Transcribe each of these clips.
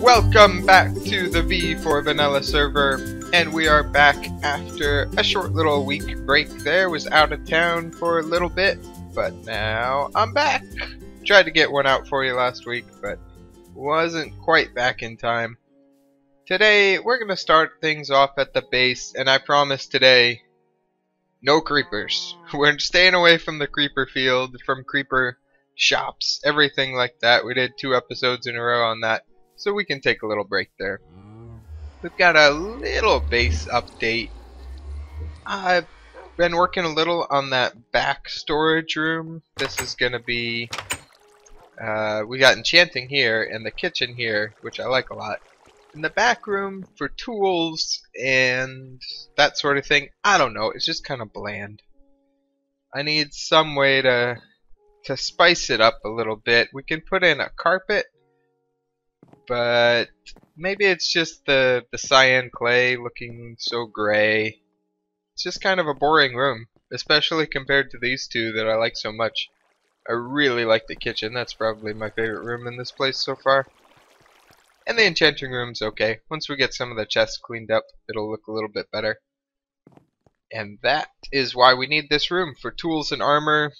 Welcome back to the V for Vanilla Server, and we are back after a short little week break there. Was out of town for a little bit, but now I'm back. Tried to get one out for you last week, but wasn't quite back in time. Today, we're going to start things off at the base, and I promise today, no creepers. We're staying away from the creeper field, from creeper shops, everything like that. We did 2 episodes in a row on that, so we can take a little break there. We've got a little base update. I've been working a little on that back storage room. This is going to be... we got enchanting here, and the kitchen here, which I like a lot. In the back room for tools and that sort of thing, I don't know, it's just kind of bland. I need some way to spice it up a little bit. We can put in a carpet, but maybe it's just the cyan clay looking so gray. It's just kind of a boring room, especially compared to these two that I like so much. I really like the kitchen. That's probably my favorite room in this place so far. And the enchanting room's okay. Once we get some of the chests cleaned up, it'll look a little bit better. And that is why we need this room for tools and armor.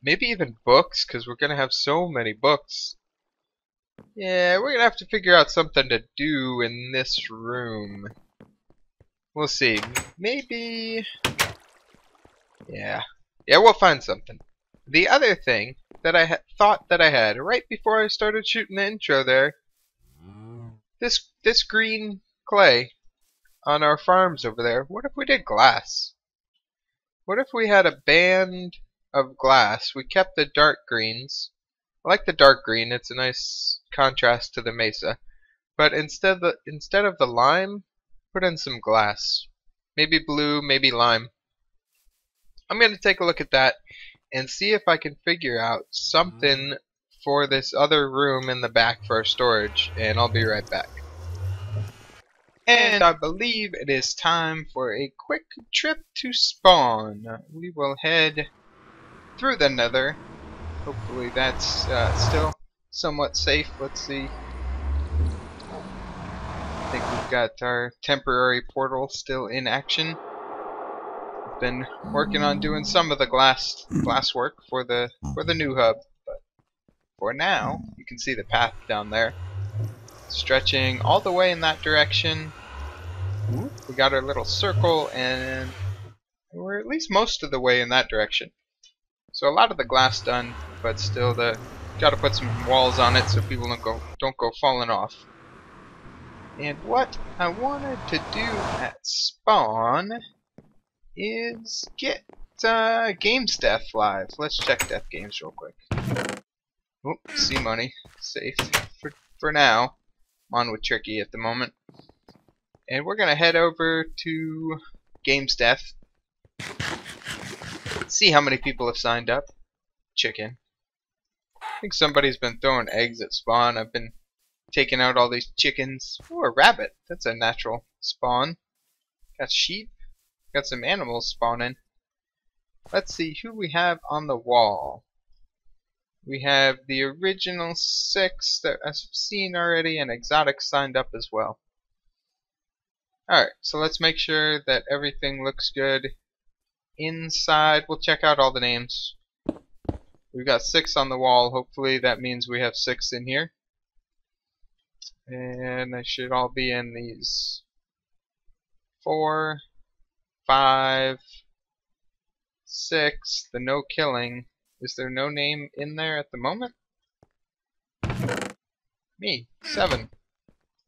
Maybe even books, because we're going to have so many books. Yeah, we're going to have to figure out something to do in this room. We'll see. Maybe... Yeah, we'll find something. The other thing that I thought that I had right before I started shooting the intro there, this green clay on our farms over there, what if we did glass? What if we had a band of glass? We kept the dark greens. I like the dark green. It's a nice contrast to the mesa. But instead of the lime, put in some glass. Maybe blue, maybe lime. I'm going to take a look at that and see if I can figure out something for this other room in the back for our storage, and I'll be right back. And I believe it is time for a quick trip to spawn. We will head through the nether. Hopefully that's still somewhat safe. Let's see. I think we've got our temporary portal still in action. I've been working on doing some of the glass work for the new hub. For now, you can see the path down there, stretching all the way in that direction. We got our little circle, and we're at least most of the way in that direction. So a lot of the glass done, but still gotta put some walls on it so people don't go falling off. And what I wanted to do at spawn is get Gamesteth live. Let's check Death Games real quick. Oops, C Money, safe for now. I'm on with Tricky at the moment, and we're gonna head over to Gamesteth. See how many people have signed up. Chicken. I think somebody's been throwing eggs at spawn. I've been taking out all these chickens. Ooh, a rabbit. That's a natural spawn. Got sheep. Got some animals spawning. Let's see who we have on the wall. We have the original 6 that I've seen already, and Xotixz signed up as well. Alright, so let's make sure that everything looks good inside. We'll check out all the names. We've got 6 on the wall. Hopefully that means we have 6 in here. And they should all be in these 4, 5, 6, the no killing. Is there no name in there at the moment? Me. 7.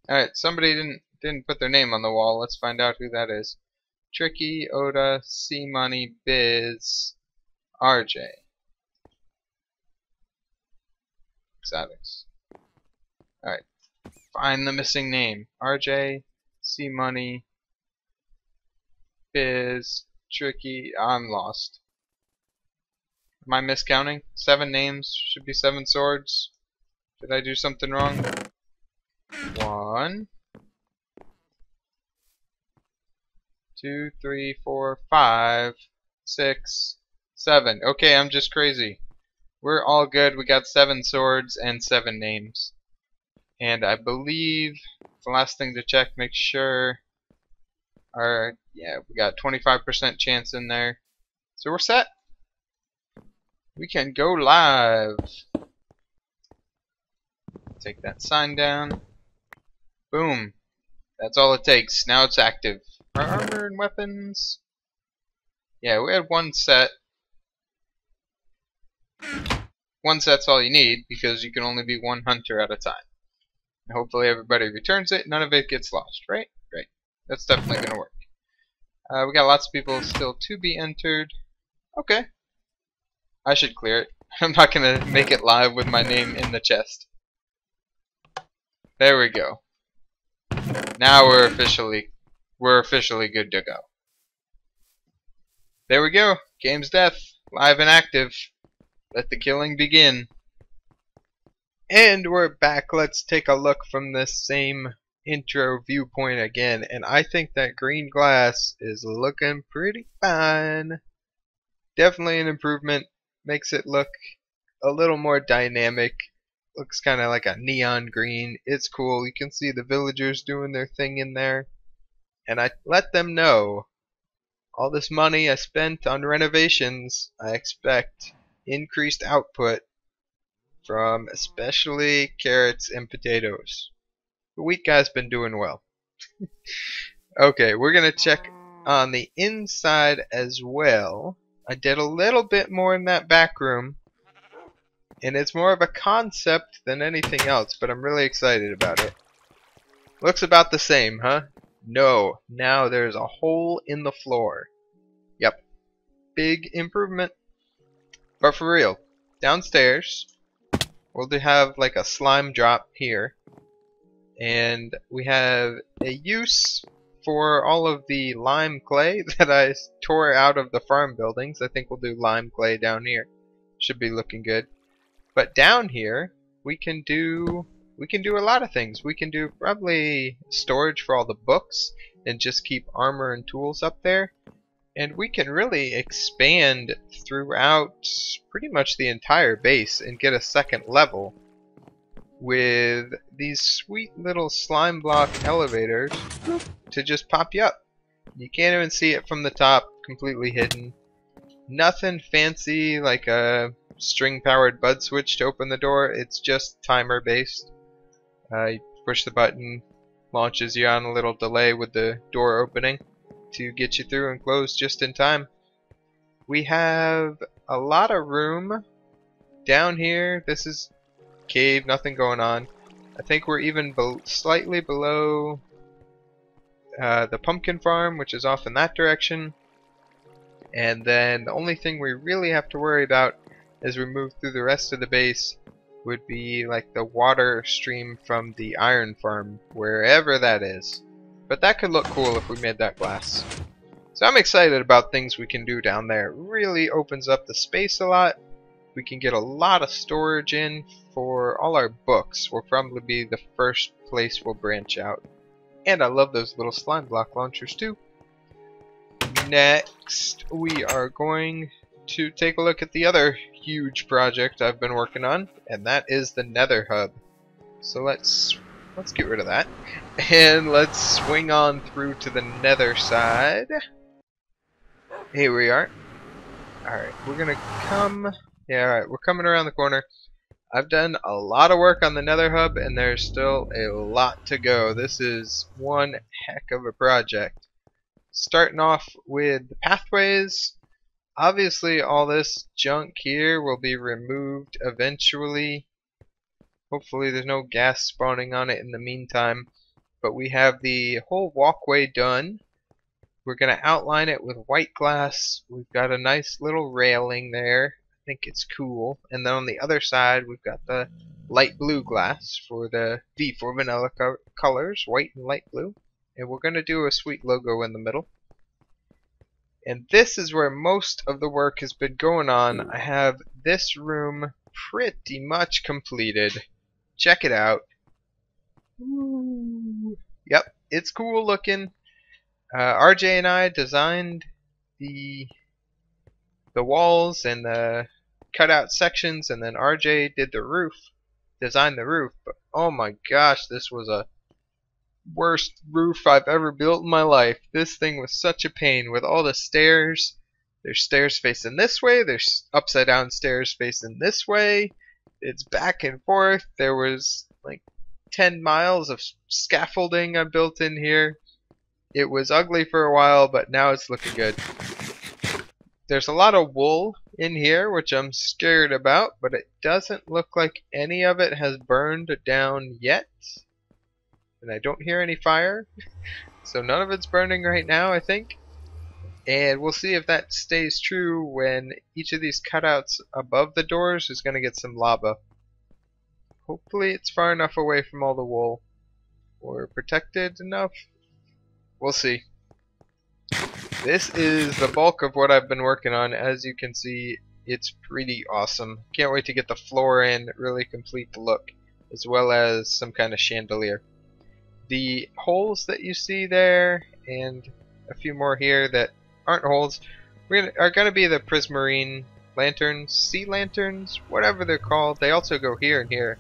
Alright, somebody didn't put their name on the wall. Let's find out who that is. Tricky, Oda, C Money, Biz, RJ. Savage. Alright. Find the missing name. RJ, C Money, Biz, Tricky. I'm lost. Am I miscounting? 7 names. Should be 7 swords. Did I do something wrong? 1, 2, 3, 4, 5, 6, 7. Okay, I'm just crazy. We're all good. We got 7 swords and 7 names. And I believe the last thing to check, make sure our, yeah, we got 25% chance in there. So we're set. We can go live. Take that sign down. Boom. That's all it takes. Now it's active. Our armor and weapons. Yeah, we had one set. One set's all you need because you can only be one hunter at a time. And hopefully everybody returns it. None of it gets lost, right? Great. That's definitely going to work. We got lots of people still to be entered. Okay. I should clear it. I'm not going to make it live with my name in the chest. There we go. Now we're officially good to go. There we go. Gamesteth, live and active. Let the killing begin. And we're back. Let's take a look from this same intro viewpoint again. And I think that green glass is looking pretty fine. Definitely an improvement. Makes it look a little more dynamic. Looks kind of like a neon green. It's cool. You can see the villagers doing their thing in there. And I let them know all this money I spent on renovations, I expect increased output from especially carrots and potatoes. The wheat guy's been doing well. Okay, we're going to check on the inside as well. I did a little bit more in that back room. And it's more of a concept than anything else, but I'm really excited about it. Looks about the same, huh? No, now there's a hole in the floor. Yep. Big improvement. But for real, downstairs, we'll have like a slime drop here. And we have a use for all of the lime clay that I tore out of the farm buildings. I think we'll do lime clay down here. Should be looking good. But down here, we can do a lot of things. We can do probably storage for all the books and just keep armor and tools up there. And we can really expand throughout pretty much the entire base and get a second level with these sweet little slime block elevators to just pop you up. You can't even see it from the top, completely hidden. Nothing fancy like a string powered bud switch to open the door. It's just timer based. You push the button, launches you on a little delay with the door opening to get you through and close just in time. We have a lot of room down here. This is cave, nothing going on. I think we're even slightly below the pumpkin farm, which is off in that direction. And then the only thing we really have to worry about as we move through the rest of the base would be like the water stream from the iron farm, wherever that is. But that could look cool if we made that glass. So I'm excited about things we can do down there. It really opens up the space a lot. We can get a lot of storage in for all our books. We'll probably be the first place we'll branch out. And I love those little slime block launchers too. Next, we are going to take a look at the other huge project I've been working on, and that is the Nether Hub. So let's get rid of that, and let's swing on through to the Nether side. Here we are. All right, we're gonna come. Yeah, all right, we're coming around the corner. I've done a lot of work on the Nether Hub, and there's still a lot to go. This is one heck of a project. Starting off with the pathways. Obviously all this junk here will be removed eventually. Hopefully there's no gas spawning on it in the meantime. But we have the whole walkway done. We're going to outline it with white glass. We've got a nice little railing there. I think it's cool. And then on the other side we've got the light blue glass for the V for Vanilla colors, white and light blue. And we're going to do a sweet logo in the middle. And this is where most of the work has been going on. I have this room pretty much completed. Check it out. Ooh. Yep, it's cool looking. RJ and I designed the walls and the cut out sections, and then RJ did the roof, designed the roof. But oh my gosh, this was a worst roof I've ever built in my life. This thing was such a pain with all the stairs. There's stairs facing this way, there's upside down stairs facing this way. It's back and forth. There was like 10 miles of scaffolding I built in here. It was ugly for a while, but now it's looking good. There's a lot of wool in here, which I'm scared about, but it doesn't look like any of it has burned down yet. And I don't hear any fire, so none of it's burning right now, I think. And we'll see if that stays true when each of these cutouts above the doors is going to get some lava. Hopefully it's far enough away from all the wool, or protected enough. We'll see. This is the bulk of what I've been working on. As you can see, it's pretty awesome. Can't wait to get the floor in, really complete the look, as well as some kind of chandelier. The holes that you see there, and a few more here that aren't holes, are going to be the prismarine lanterns, sea lanterns, whatever they're called. They also go here and here.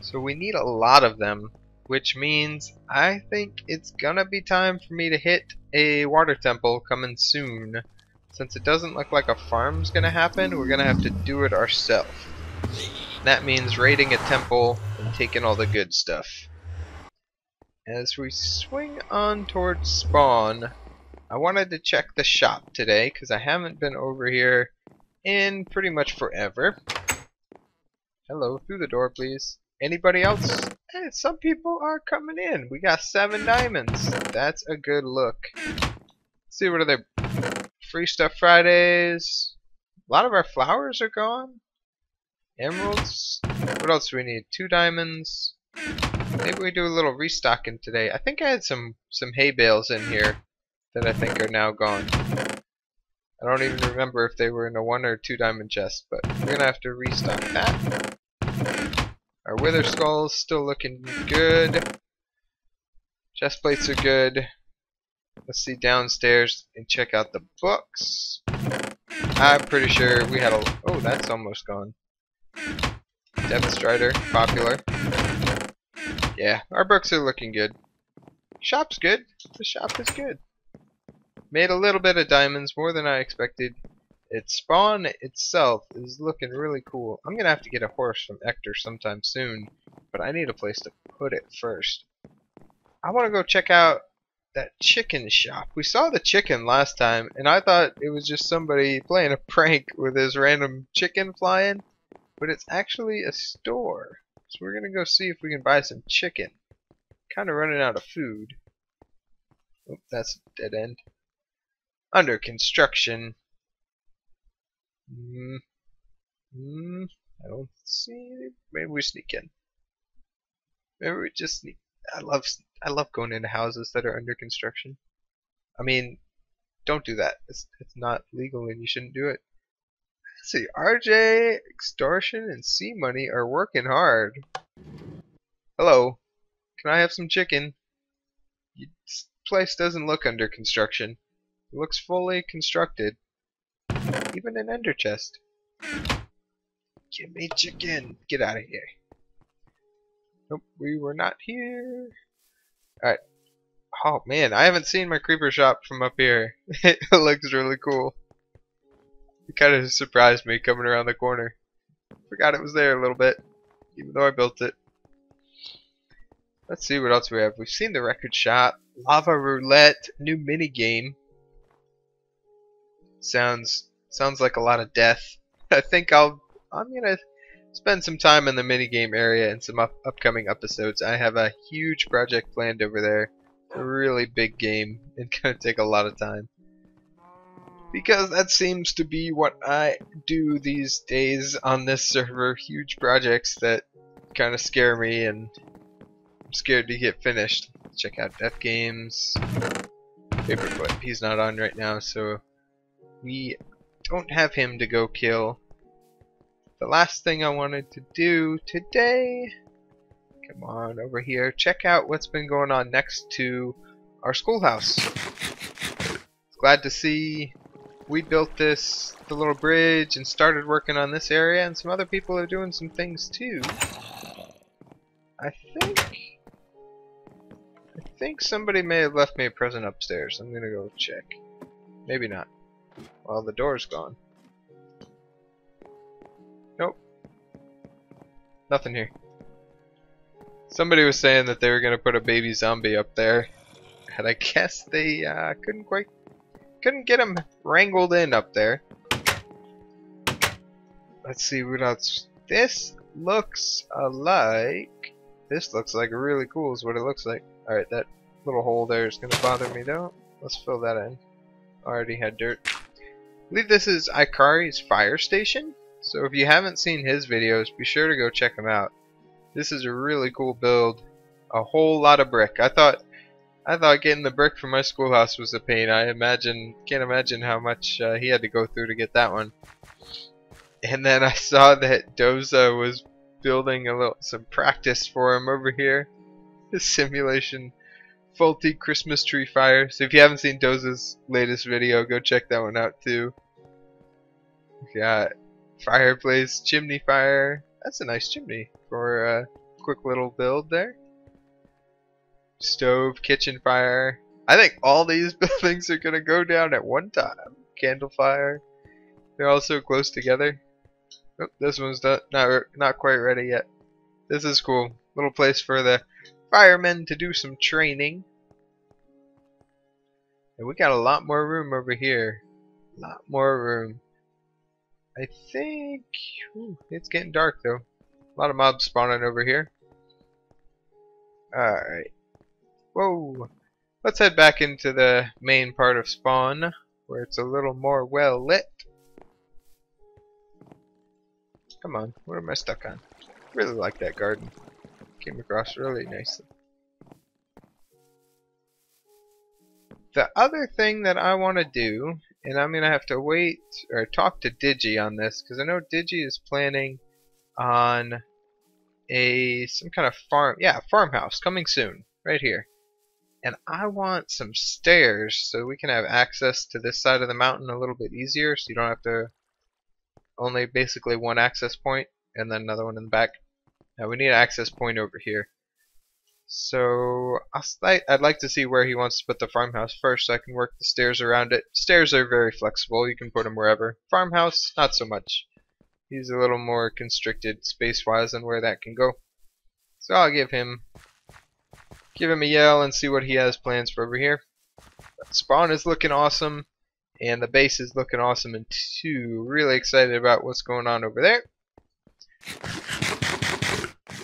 So we need a lot of them, which means I think it's going to be time for me to hit a water temple coming soon. Since it doesn't look like a farm's going to happen, we're going to have to do it ourselves. That means raiding a temple and taking all the good stuff. As we swing on towards spawn, I wanted to check the shop today because I haven't been over here in pretty much forever. Hello, through the door please. Anybody else? Hey, some people are coming in. We got 7 diamonds. That's a good look. Let's see, what are their free stuff Fridays? A lot of our flowers are gone. Emeralds. What else do we need? 2 diamonds. Maybe we do a little restocking today. I think I had some hay bales in here that I think are now gone. I don't even remember if they were in a 1 or 2 diamond chest, but we're going to have to restock that. Our wither skulls still looking good. Chest plates are good. Let's see downstairs and check out the books. I'm pretty sure we had a... Oh, that's almost gone. Deathstrider, popular. Yeah, our books are looking good. Shop's good. The shop is good. Made a little bit of diamonds, more than I expected. Its spawn itself is looking really cool. I'm going to have to get a horse from Hector sometime soon, but I need a place to put it first. I want to go check out that chicken shop. We saw the chicken last time, and I thought it was just somebody playing a prank with his random chicken flying, but it's actually a store. So we're going to go see if we can buy some chicken. Kind of running out of food. Oh, that's a dead end. Under construction. I don't see it. Maybe we sneak in. Maybe we just sneak. I love going into houses that are under construction. I mean, don't do that. It's not legal and you shouldn't do it. Let's see, RJ Extortion and C Money are working hard. Hello, can I have some chicken? This place doesn't look under construction. It looks fully constructed. Even an ender chest. Give me chicken. Get out of here. Nope, we were not here. Alright. Oh man, I haven't seen my creeper shop from up here. It looks really cool. It kind of surprised me coming around the corner. Forgot it was there a little bit, even though I built it. Let's see what else we have. We've seen the record shop, lava roulette, new mini game. Sounds like a lot of death. I think I'm gonna spend some time in the mini game area in some upcoming episodes. I have a huge project planned over there. It's a really big game and gonna take a lot of time. Because that seems to be what I do these days on this server. Huge projects that kind of scare me and I'm scared to get finished. Check out Death Games. Paperclip, he's not on right now, so we don't have him to go kill. The last thing I wanted to do today, come on over here, check out what's been going on next to our schoolhouse. Glad to see we built this, the little bridge, and started working on this area, and some other people are doing some things too. I think somebody may have left me a present upstairs. I'm gonna go check. Maybe not. Well, the door's gone. Nope. Nothing here. Somebody was saying that they were gonna put a baby zombie up there, and I guess they couldn't get him wrangled in up there. Let's see what else. This looks alike. This looks like really cool is what it looks like. Alright, that little hole there is gonna bother me though. Let's fill that in. Already had dirt. I believe this is Ikari's fire station. So if you haven't seen his videos, be sure to go check them out. This is a really cool build. A whole lot of brick. I thought getting the brick for my schoolhouse was a pain. I can't imagine how much he had to go through to get that one. And then I saw that Doza was building some practice for him over here. His simulation faulty Christmas tree fire. So if you haven't seen Doza's latest video, go check that one out too. We got fireplace, chimney fire. That's a nice chimney for a quick little build there. Stove, kitchen fire. I think all these buildings are gonna go down at one time. Candle fire. They're all so close together. Oh, this one's not quite ready yet. This is cool. Little place for the firemen to do some training. And we got a lot more room over here. A lot more room. I think it's getting dark though. A lot of mobs spawning over here. Alright. Whoa. Let's head back into the main part of spawn where it's a little more well lit. Come on, what am I stuck on? Really like that garden. Came across really nicely. The other thing that I want to do, and I'm going to have to wait or talk to Digi on this, because I know Digi is planning on some kind of farmhouse coming soon, right here. And I want some stairs so we can have access to this side of the mountain a little bit easier, so you don't have to only basically one access point and then another one in the back. Now we need an access point over here. So I'd like to see where he wants to put the farmhouse first so I can work the stairs around it. Stairs are very flexible. You can put them wherever. Farmhouse, not so much. He's a little more constricted space-wise on where that can go. So I'll give him a yell and see what he has plans for over here. But spawn is looking awesome, and the base is looking awesome, and too. Really excited about what's going on over there.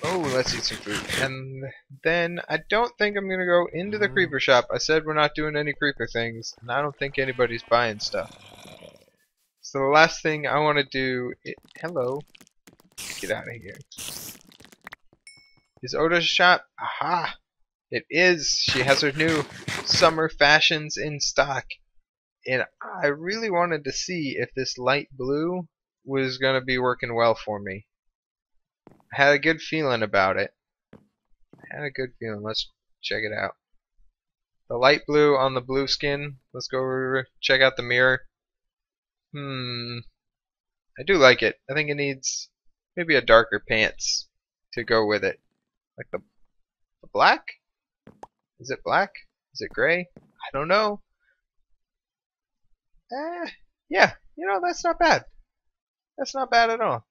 Oh, let's eat some food. And then I don't think I'm gonna go into the creeper shop. I said we're not doing any creeper things, and I don't think anybody's buying stuff. So the last thing I want to do is, hello, get out of here. Is Oda's shop? Aha! It is. She has her new summer fashions in stock, and I really wanted to see if this light blue was gonna be working well for me. I had a good feeling about it. Let's check it out. The light blue on the blue skin. Let's go over, check out the mirror. I do like it. I think it needs maybe a darker pants to go with it. Like the black? Is it black? Is it gray? I don't know. Yeah. You know, that's not bad. That's not bad at all.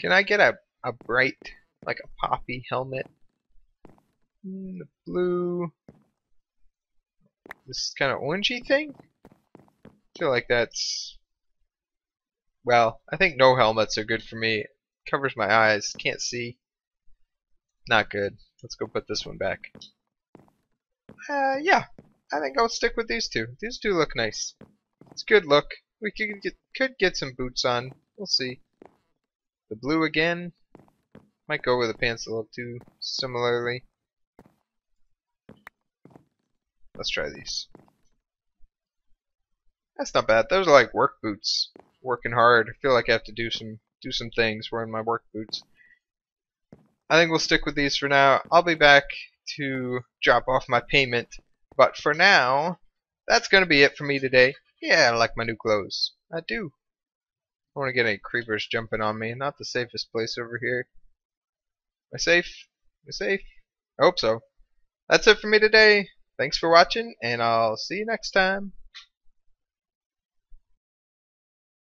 Can I get a bright, like a poppy helmet? The blue. This kind of orangey thing? I feel like that's... Well, I think no helmets are good for me. It covers my eyes. Can't see. Not good. Let's go put this one back. Yeah. I think I'll stick with these two. These two look nice. It's a good look. We could get some boots on. We'll see. The blue again. Might go with the pants a little too similarly. Let's try these. That's not bad. Those are like work boots. Working hard. I feel like I have to do some things wearing my work boots. I think we'll stick with these for now. I'll be back to drop off my payment. But for now, that's going to be it for me today. Yeah, I like my new clothes. I do. I don't want to get any creepers jumping on me. Not the safest place over here. Am I safe? Am I safe? I hope so. That's it for me today. Thanks for watching, and I'll see you next time.